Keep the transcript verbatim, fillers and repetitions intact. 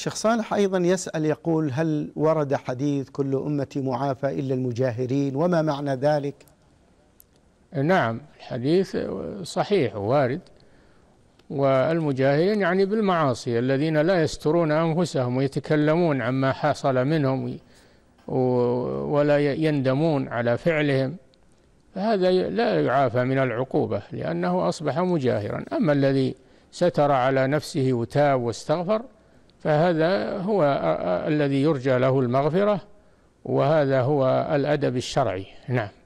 الشيخ صالح أيضا يسأل يقول: هل ورد حديث كل أمتي معافى إلا المجاهرين، وما معنى ذلك؟ نعم، الحديث صحيح وارد، والمجاهرين يعني بالمعاصي الذين لا يسترون أنفسهم ويتكلمون عما حصل منهم ولا يندمون على فعلهم، فهذا لا يعافى من العقوبة لأنه أصبح مجاهرا. أما الذي ستر على نفسه وتاب واستغفر فهذا هو الذي يرجى له المغفرة، وهذا هو الأدب الشرعي. نعم.